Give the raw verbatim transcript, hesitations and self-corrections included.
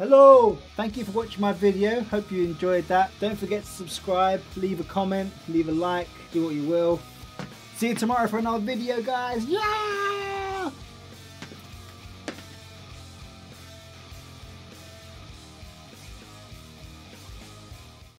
Hello, thank you for watching my video. Hope you enjoyed that. Don't forget to subscribe, leave a comment, leave a like, do what you will. See you tomorrow for another video, guys. Yeah!